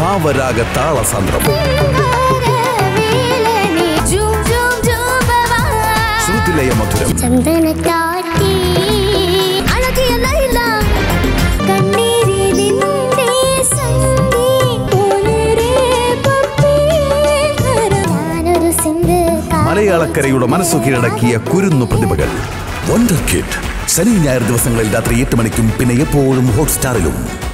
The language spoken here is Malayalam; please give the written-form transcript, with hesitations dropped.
ಭಾವರಾಗ ತಾಳ ಸಂಭ್ರಮ ಶ್ರುತಿಲಯ ಮಧುರ മലയാള കരയുടെ മനസ്സു കീഴടക്കിയ കുരുന്നു പ്രതിഭകൾ വണ്ടർ കിഡ് ശനി ഞായർ ദിവസങ്ങളിൽ രാത്രി 8 മണിക്കും പിന്നെ എപ്പോഴും ഹോട്ട്സ്റ്റാറിലും.